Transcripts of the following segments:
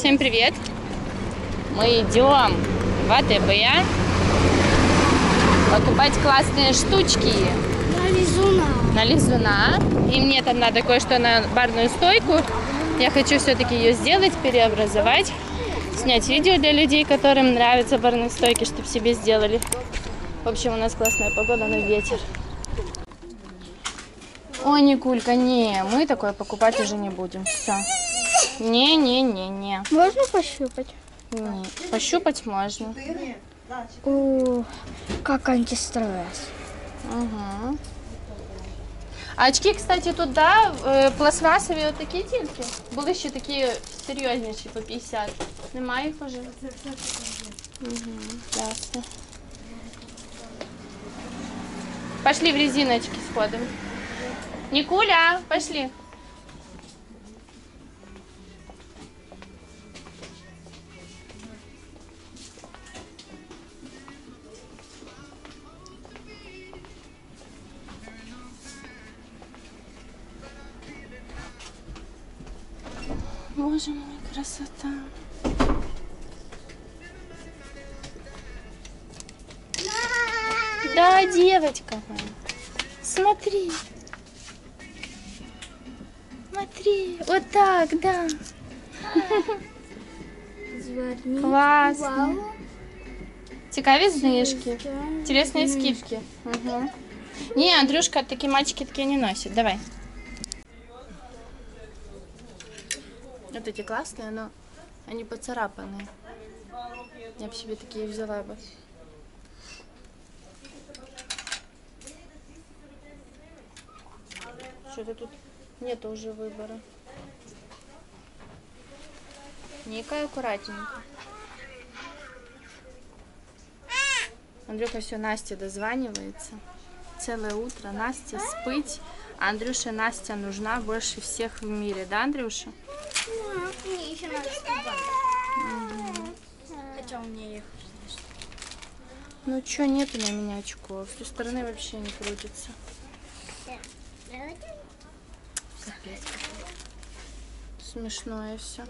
Всем привет! Мы идем в АТБ покупать классные штучки на лизуна. И мне там надо кое-что на барную стойку. Я хочу все-таки ее сделать, переобразовать, снять видео для людей, которым нравятся барные стойки, чтобы себе сделали. В общем, у нас классная погода, но ветер. Ой, Никулька, не, мы такое покупать уже не будем. Все. Не. Можно пощупать? Не, пощупать можно. О, как антистресс. Угу. Очки, кстати, тут, да, пластмассовые вот такие тильки. Были еще такие серьезнейшие по 50. Снимай их уже. Угу, ясно. Пошли в резиночки сходим. Никуля, пошли. Боже мой, красота. Да, девочка моя. Смотри. Смотри. Вот так, да. Классно. Цікаві знижки. Интересные скидки. Угу. Не, Андрюшка, такие мальчики такие не носят. Давай. Вот эти классные, но они поцарапанные. Я бы себе такие взяла бы. Что-то тут нет уже выбора. Никай, аккуратненько. Андрюха все Насте дозванивается. Целое утро. Настя спить. Андрюша, Настя нужна больше всех в мире. Да, Андрюша? Мне еще надо ступать. Хотя у меня их. Ну что, нету на меня очков. С той стороны вообще не крутится. Капец. Смешное все.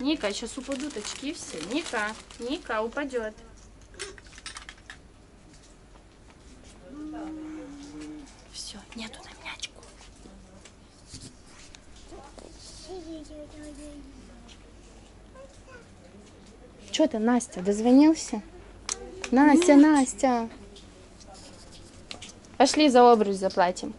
Ника, сейчас упадут очки все. Ника упадет. Все, нету на меня очков. Че ты, Настя, дозвонился? Настя. Пошли за обруч заплатим.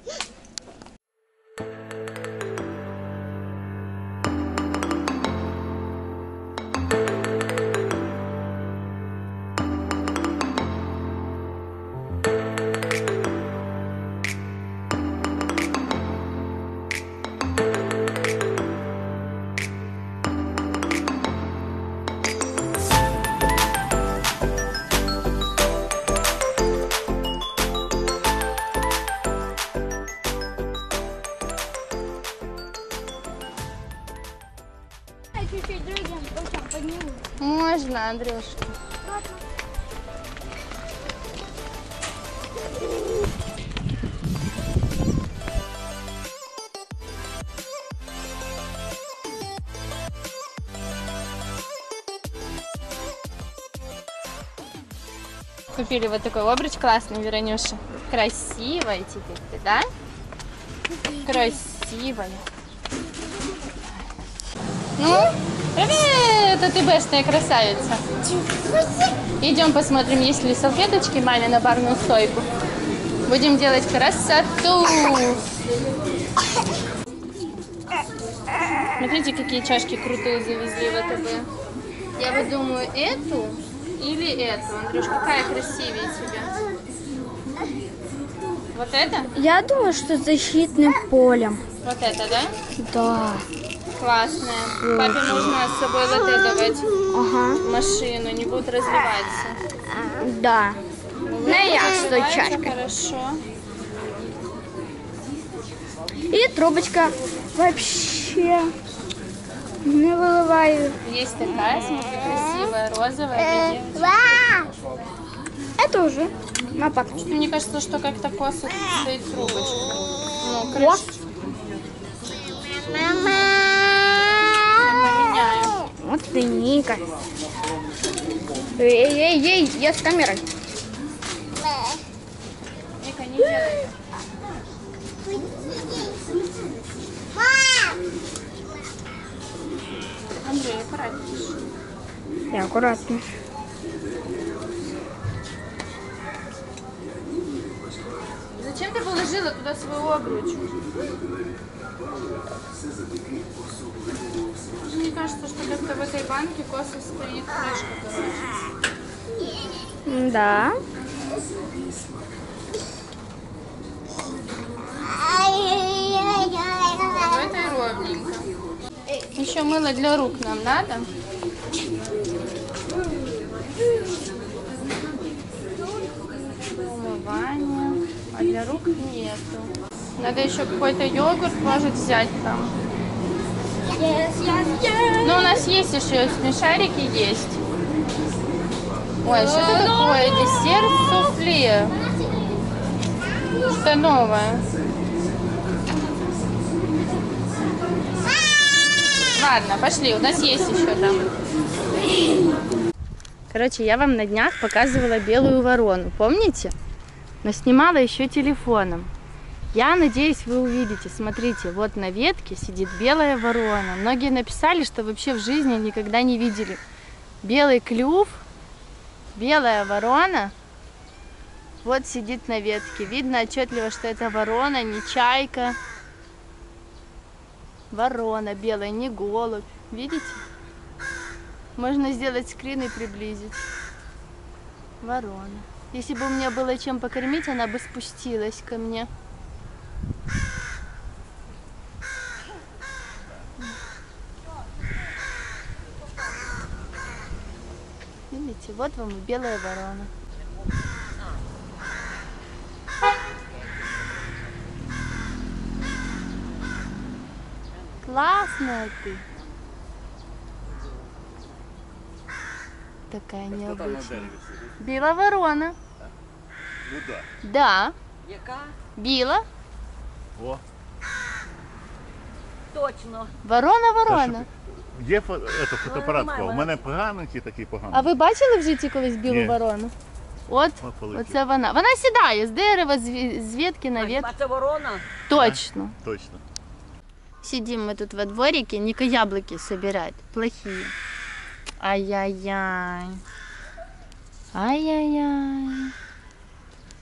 Можно, Андрюшка. Купили вот такой обруч классный, Веронюша. Красивая теперь ты, да? Красивая. Ну? Привет, АТБшная красавица. Идем посмотрим, есть ли салфеточки маме на барную стойку. Будем делать красоту. Смотрите, какие чашки крутые завезли в АТБ. Я вот думаю, эту или эту. Андрюш, какая красивее тебя? Вот это? Я думаю, что защитным полем. Вот это, да? Да. Классная. Папе нужно с собой латте давать. Ага. Машину, не будут развиваться. Да. Ну, я с той чашкой. Хорошо. И трубочка вообще не вылывается. покупаю. Есть такая, смотри, красивая, розовая. Это уже на пакете. Мне кажется, что как-то косо стоит трубочка. Ну, крышечка. Мама! Вот ты, Ника. Эй, я с камерой. Ника, не делай. Андрей, аккуратнее. Я аккуратно. Зачем ты положила туда свою обручку? Мне кажется, что как-то в этой банке косо стоит крышка. Да. В этой ровненько. Еще мыло для рук нам надо. Умывание. А для рук нету. Надо еще какой-то йогурт, может, взять там. Но у нас есть еще смешарики есть. Ой, что-то такое. Десерт суфле. Что-то новое. Ладно, пошли, у нас есть еще там. Короче, я вам на днях показывала белую ворону, помните? Но снимала еще телефоном. Я надеюсь, вы увидите. Смотрите, вот на ветке сидит белая ворона. Многие написали, что вообще в жизни никогда не видели. Белый клюв, белая ворона. Вот сидит на ветке. Видно отчетливо, что это ворона, не чайка. Ворона белая, не голубь. Видите? Можно сделать скрин и приблизить. Ворона. Если бы у меня было чем покормить, она бы спустилась ко мне. Видите? Вот вам и белая ворона. Классная ты. Такая необычная. Белая ворона. Ну да. Да. Яка? Біла. О. Точно. Ворона. Є фотоапаратка. У мене поганенькі такі погані. А ви бачили в житті колись білу ворону? От, оце вона. Вона сідає з дерева, з ветки на ветку. А це ворона? Точно. Точно. Сидим мы тут во дворике, Ника яблоки собирает, плохие. Ай-яй-яй. Ай-яй-яй.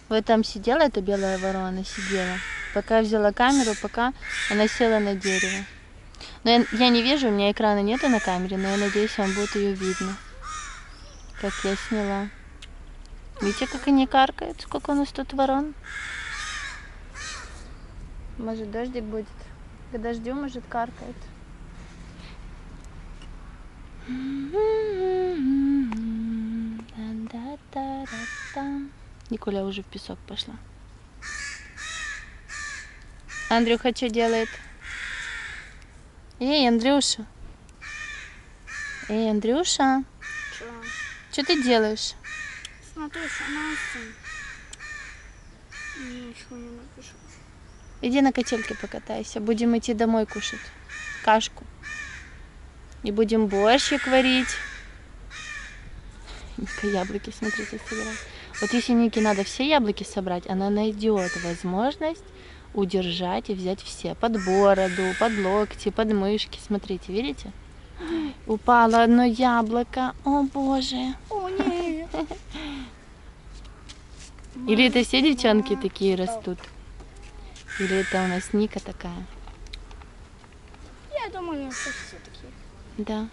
Вот там сидела эта белая ворона, сидела. Пока я взяла камеру, пока она села на дерево. Но я не вижу, у меня экрана нету на камере, но я надеюсь, вам будет ее видно. Как я сняла. Видите, как они каркают, сколько у нас тут ворон. Может, дождик будет? Дождем, может, каркает. Николя уже в песок пошла. Андрюха что делает? Эй, Андрюша. Эй, Андрюша. Что? Что ты делаешь? Смотрю, что Настя. Ничего не напишу. Иди на котельке покатайся, будем идти домой кушать кашку. И будем борщик варить. Ника яблоки, смотрите, собирает. Вот если Нике надо все яблоки собрать, она найдет возможность удержать и взять все. Под бороду, под локти, под мышки. Смотрите, видите? Упало одно яблоко. О боже. О, нет. Или это все девчонки такие растут? Или это у нас Ника такая? Я думаю, у нас все такие. Да.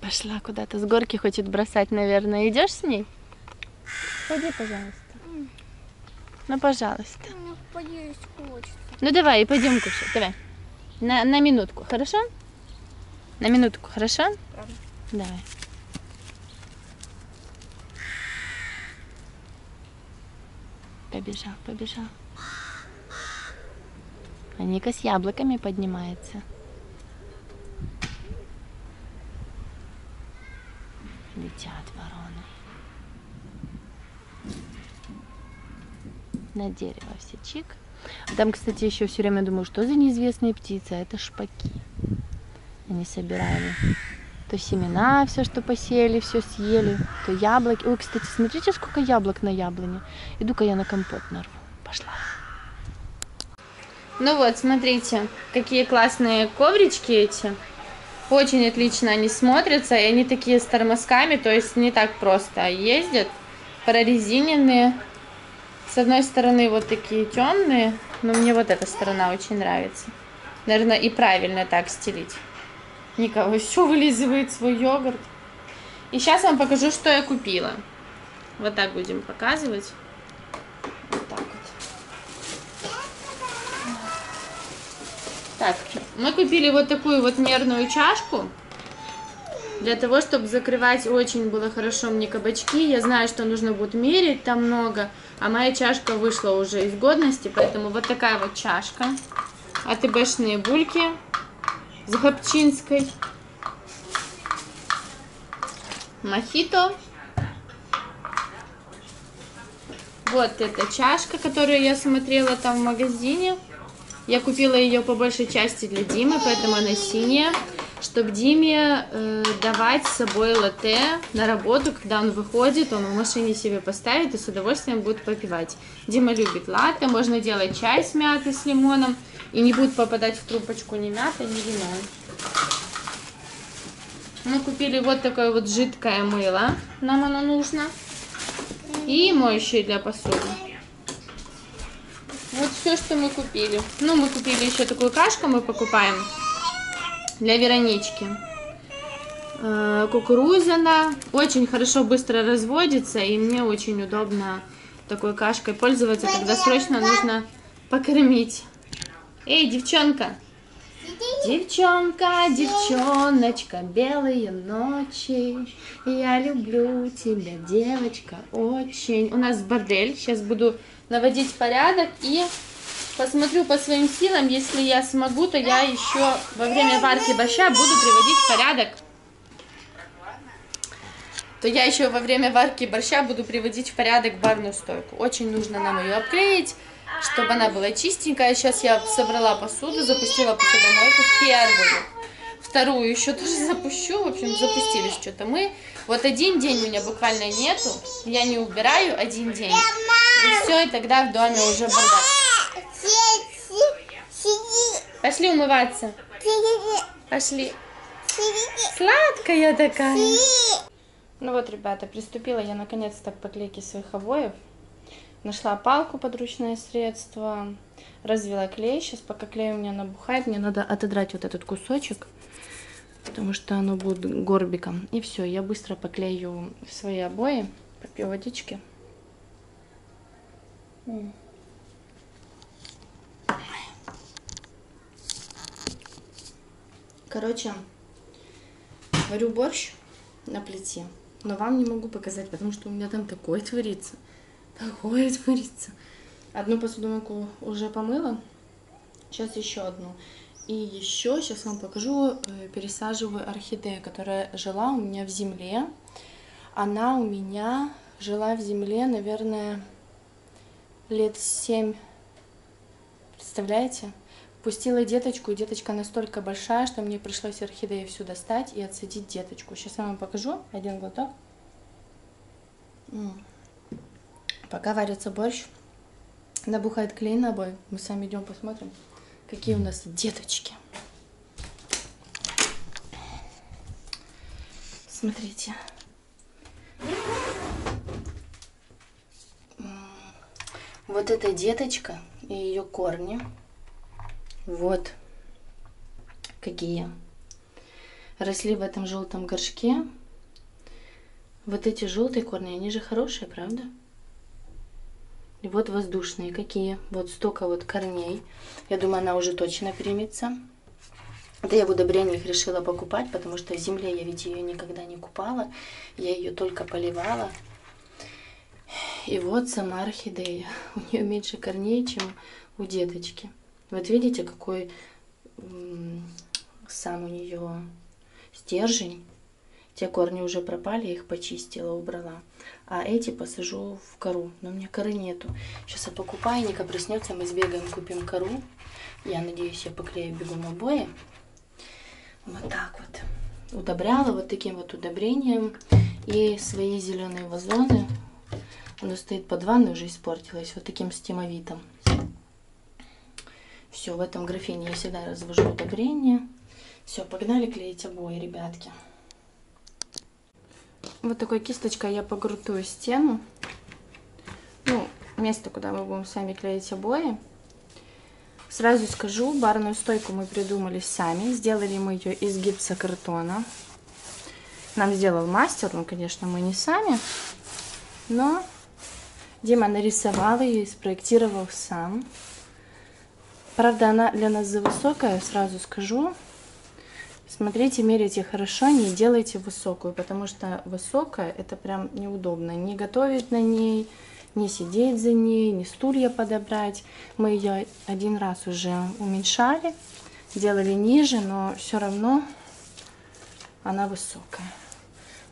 Пошла куда-то, с горки хочет бросать, наверное. Идешь с ней? Ходи, пожалуйста. Ну, пожалуйста. Ну, поесть хочется. Ну, давай, пойдем кушать, давай. На минутку, хорошо? На минутку, хорошо? Правда. Давай. побежал, побежал. А Ника с яблоками поднимается. Летят вороны. На дерево все чик. Там, кстати, еще все время думаю, что за неизвестные птицы. Это шпаки. Они собирали то семена, все, что посеяли, все съели, то яблоки. Ой, кстати, смотрите, сколько яблок на яблоне. Иду-ка я на компот нарву. Пошла. Ну вот, смотрите, какие классные коврички эти. Очень отлично они смотрятся, и они такие с тормозками, то есть не так просто ездят. Прорезиненные. С одной стороны вот такие темные, но мне вот эта сторона очень нравится. Наверное, и правильно так стелить. Ника еще вылизывает свой йогурт. И сейчас вам покажу, что я купила. Вот так будем показывать. Вот так вот. Так, мы купили вот такую вот мерную чашку. Для того, чтобы закрывать очень было хорошо мне кабачки. Я знаю, что нужно будет мерить там много. А моя чашка вышла уже из годности. Поэтому вот такая вот чашка. АТБшные бульки. С Гопчинской. Мохито. Вот эта чашка, которую я смотрела там в магазине. Я купила ее по большей части для Димы, поэтому она синяя. Чтобы Диме давать с собой латте на работу, когда он выходит, он в машине себе поставит и с удовольствием будет попивать. Дима любит латте, можно делать чай с мятой, с лимоном, и не будет попадать в трубочку ни мята, ни лимон. Мы купили вот такое вот жидкое мыло, нам оно нужно, и моющее для посуды. Вот все, что мы купили. Ну, мы купили еще такую кашку, мы покупаем. Для Веронички. Кукуруза. Очень хорошо быстро разводится. И мне очень удобно такой кашкой пользоваться, когда срочно нужно покормить. Эй, девчонка! Девчонка, девчоночка, белые ночи. Я люблю тебя, девочка, очень. У нас бордель. Сейчас буду наводить порядок и... Посмотрю по своим силам, если я смогу, то я еще во время варки борща буду приводить порядок. Барную стойку. Очень нужно нам ее обклеить, чтобы она была чистенькая. Сейчас я собрала посуду, запустила посудомойку первую. Вторую еще тоже запущу. В общем, запустились что-то мы. Вот один день у меня буквально нету. Я не убираю один день. И все, и тогда в доме уже бардак. Пошли умываться. Пошли. Сладкая такая. Ну вот, ребята, приступила я наконец-то к поклейке своих обоев. Нашла палку, подручное средство. Развела клей. Сейчас, пока клей у меня набухает, мне надо отодрать вот этот кусочек. Потому что оно будет горбиком. И все, я быстро поклею свои обои. Попью водички. Короче, варю борщ на плите, но вам не могу показать, потому что у меня там такое творится, Одну посудомойку уже помыла, сейчас еще одну. И еще, сейчас вам покажу, пересаживаю орхидею, которая жила у меня в земле. Она у меня жила в земле, наверное, лет 7, представляете? Пустила деточку, и деточка настолько большая, что мне пришлось орхидею всю достать и отсадить деточку. Сейчас я вам покажу. Один глоток. Пока варится борщ, набухает клей на обои. Мы сами идем посмотрим, какие у нас деточки. Смотрите. Вот эта деточка и ее корни. Вот какие росли в этом желтом горшке. Вот эти желтые корни, они же хорошие, правда? И вот воздушные какие. Вот столько вот корней. Я думаю, она уже точно примется. Это я в удобрениях решила покупать, потому что в земле я ведь ее никогда не купала. Я ее только поливала. И вот сама орхидея. У нее меньше корней, чем у деточки. Вот видите, какой сам у нее стержень. Те корни уже пропали, я их почистила, убрала. А эти посажу в кору. Но у меня коры нету. Сейчас я покупаю, Ника проснется, мы сбегаем, купим кору. Я надеюсь, я поклею бегом обои. Вот так вот. Удобряла вот таким вот удобрением. И свои зеленые вазоны. Оно стоит под ванной, уже испортилось. Вот таким стимовитом. Все, в этом графине я всегда развожу удобрения. Все, погнали клеить обои, ребятки. Вот такой кисточкой я погрутую стену. Ну, место, куда мы будем сами клеить обои. Сразу скажу, барную стойку мы придумали сами. Сделали мы ее из гипсокартона. Нам сделал мастер, ну, конечно, мы не сами. Но Дима нарисовал ее и спроектировал сам. Правда, она для нас завысокая, сразу скажу. Смотрите, меряйте хорошо, не делайте высокую, потому что высокая – это прям неудобно. Не готовить на ней, не сидеть за ней, не стулья подобрать. Мы ее один раз уже уменьшали, делали ниже, но все равно она высокая.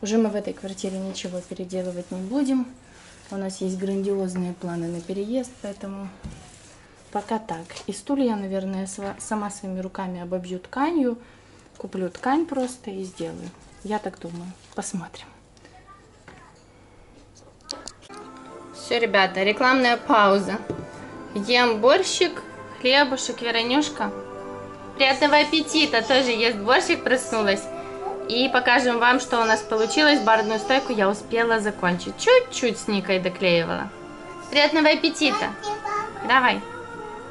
Уже мы в этой квартире ничего переделывать не будем. У нас есть грандиозные планы на переезд, поэтому пока так. И стул я, наверное, сама своими руками обобью тканью. Куплю ткань просто и сделаю. Я так думаю. Посмотрим. Все, ребята, рекламная пауза. Ем борщик, хлебушек, Веронюшка. Приятного аппетита! Тоже ест борщик, проснулась. И покажем вам, что у нас получилось. Барную стойку я успела закончить. Чуть-чуть с Никой доклеивала. Приятного аппетита! Давай.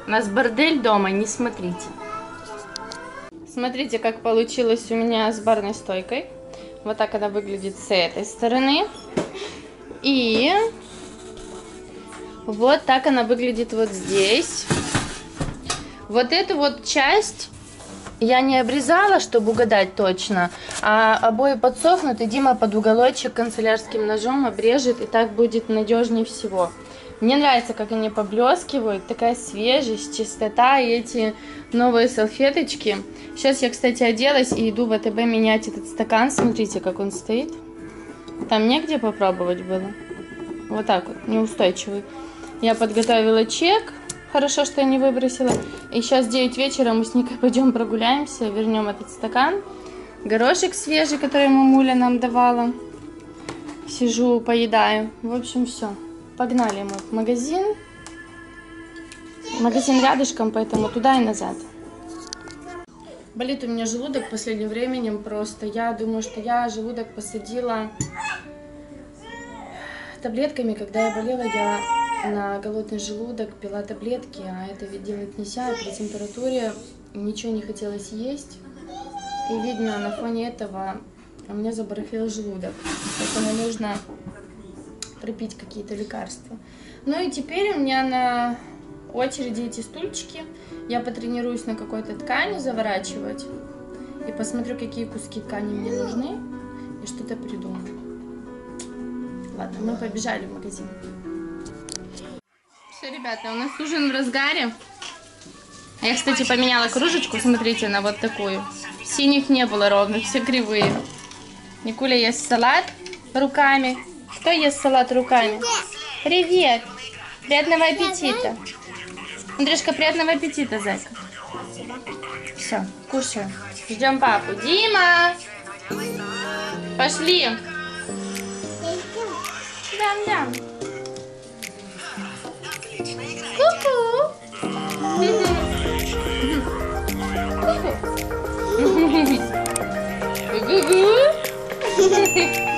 У нас бордель дома, не смотрите. Смотрите, как получилось у меня с барной стойкой. Вот так она выглядит с этой стороны. И вот так она выглядит вот здесь. Вот эту вот часть я не обрезала, чтобы угадать точно. А обои подсохнут, и Дима под уголочек канцелярским ножом обрежет. И так будет надежнее всего. Мне нравится, как они поблескивают, такая свежесть, чистота и эти новые салфеточки. Сейчас я, кстати, оделась и иду в ВТБ менять этот стакан. Смотрите, как он стоит. Там негде попробовать было. Вот так вот, неустойчивый. Я подготовила чек. Хорошо, что я не выбросила. И сейчас 9 вечера мы с Никой пойдем прогуляемся, вернем этот стакан. Горошек свежий, который мамуля нам давала. Сижу, поедаю. В общем, все. Погнали мы в магазин. Магазин рядышком, поэтому туда и назад. Болит у меня желудок последним временем просто. Я думаю, что я желудок посадила таблетками. Когда я болела, я на голодный желудок пила таблетки. А это ведь делать нельзя. При температуре ничего не хотелось есть. И видно, на фоне этого у меня забарахлил желудок. Поэтому нужно пропить какие-то лекарства. Ну и теперь у меня на очереди эти стульчики. Я потренируюсь на какой-то ткани заворачивать и посмотрю, какие куски ткани мне нужны, и что-то придумаю. Ладно, мы побежали в магазин. Все, ребята, у нас ужин в разгаре. Я, кстати, поменяла кружечку, смотрите, на вот такую. Синих не было ровно, все кривые. Никуля ест салат руками. Кто ест салат руками? Привет! Приятного аппетита! Андрюшка, приятного аппетита, зайка! Все, кушаем. Ждем папу. Дима! Пошли! Дам-дам! Ку-ку! Ку-ку!